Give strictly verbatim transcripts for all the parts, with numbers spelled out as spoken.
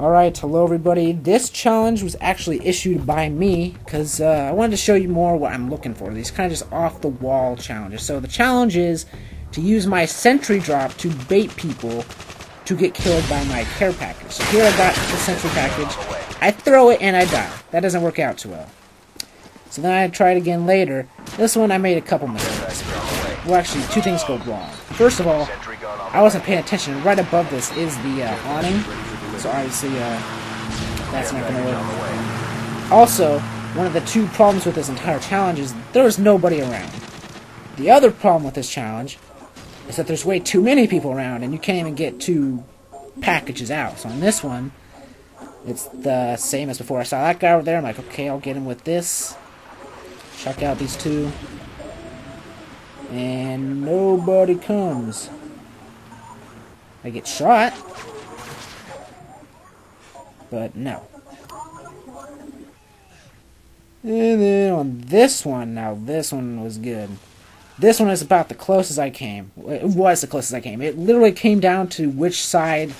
Alright, hello everybody. This challenge was actually issued by me because uh, I wanted to show you more what I'm looking for. These kind of just off-the-wall challenges. So the challenge is to use my sentry drop to bait people to get killed by my care package. So here I got the sentry package. I throw it and I die. That doesn't work out too well. So then I try it again later. This one I made a couple mistakes. Well, actually, two things go wrong. First of all, I wasn't paying attention. Right above this is the uh, awning. So obviously, uh, that's not going to work. Also, one of the two problems with this entire challenge is there was nobody around. The other problem with this challenge is that there's way too many people around, and you can't even get two packages out. So on this one, it's the same as before. I saw that guy over there. I'm like, okay, I'll get him with this. Check out these two. And nobody comes. I get shot. But no. And then on this one, now this one was good. This one is about the closest I came. It was the closest I came. It literally came down to which side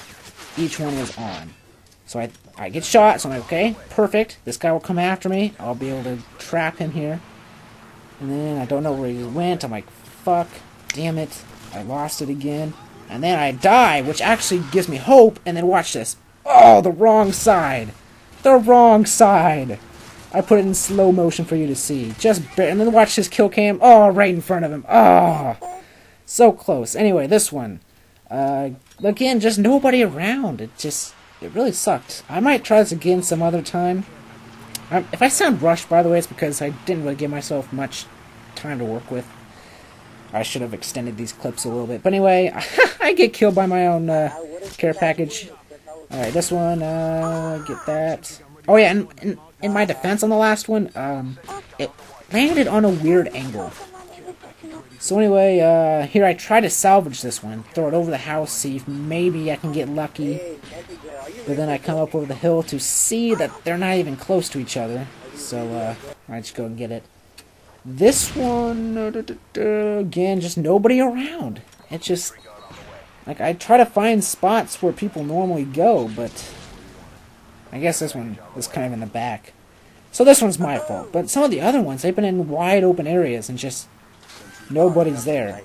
each one was on. So I, I get shot, so I'm like, okay, perfect. This guy will come after me. I'll be able to trap him here. And then I don't know where he went. I'm like, fuck, damn it. I lost it again. And then I die, which actually gives me hope. And then watch this. Oh, the wrong side. The wrong side. I put it in slow motion for you to see. Just barely. And then watch this kill cam. Oh, right in front of him. Oh, so close. Anyway, this one. Uh, again, just nobody around. It just, it really sucked. I might try this again some other time. Um, if I sound rushed, by the way, it's because I didn't really give myself much time to work with. I should have extended these clips a little bit. But anyway, I get killed by my own uh, care package. Alright, this one, uh, get that. Oh yeah, and in, in my defense on the last one, um, it landed on a weird angle. So anyway, uh, here I try to salvage this one, throw it over the house, see if maybe I can get lucky. But then I come up over the hill to see that they're not even close to each other. So, uh, I just go and get it. This one, again, just nobody around. It just... Like, I try to find spots where people normally go, but I guess this one is kind of in the back. So this one's my fault, but some of the other ones, they've been in wide open areas and just nobody's there.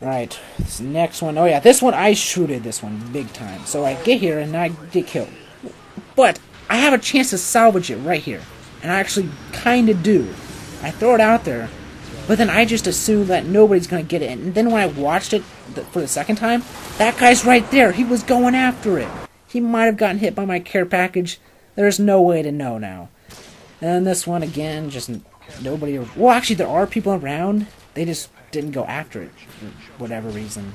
Right, this next one, oh yeah, this one, I shooted this one big time. So I get here and I get killed. But I have a chance to salvage it right here, and I actually kind of do. I throw it out there. But then I just assumed that nobody's going to get it. And then when I watched it th for the second time, that guy's right there. He was going after it. He might have gotten hit by my care package. There's no way to know now. And this one, again, just nobody... Well, actually, there are people around. They just didn't go after it for whatever reason.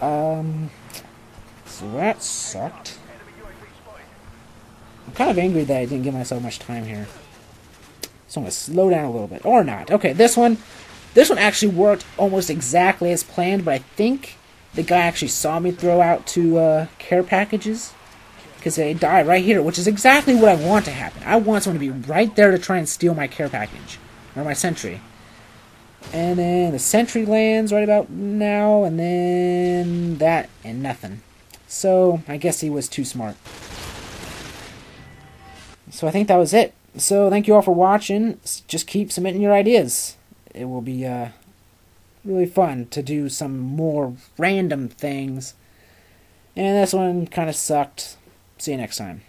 Um, so that sucked. I'm kind of angry that I didn't give myself much time here. So I'm going to slow down a little bit. Or not. Okay, this one. This one actually worked almost exactly as planned, but I think the guy actually saw me throw out two uh, care packages. Because they die right here, which is exactly what I want to happen. I want someone to be right there to try and steal my care package. Or my sentry. And then the sentry lands right about now. And then that and nothing. So I guess he was too smart. So I think that was it. So, thank you all for watching. Just keep submitting your ideas. It will be uh, really fun to do some more random things. And this one kind of sucked. See you next time.